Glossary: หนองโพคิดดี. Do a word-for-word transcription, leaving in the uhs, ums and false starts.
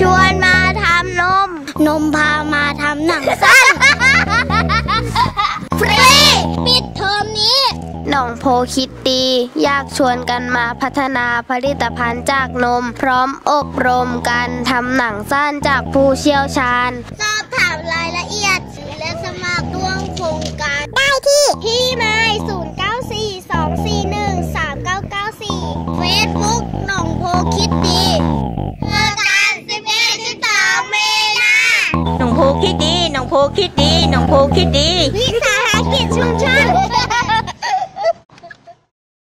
ชวนมาทำนมนมพามาทำหนังสั้นฟรีปิดเทอมนี้หนองโพคิดดีอยากชวนกันมาพัฒนาผลิตภัณฑ์จากนมพร้อมอบรมกันทำหนังสั้นจากผู้เชี่ยวชาญสอบถามรายละเอียดและสมัครร่วมโครงการได้ที่ที่หมายศูนย์ เก้า สี่ สอง สี่ หนึ่ง สาม เก้า เก้า สี่เฟซบุ๊กหนองโพคิดดีหนองโพคิดดีหนองโพคิดดีหนองโพคิดดี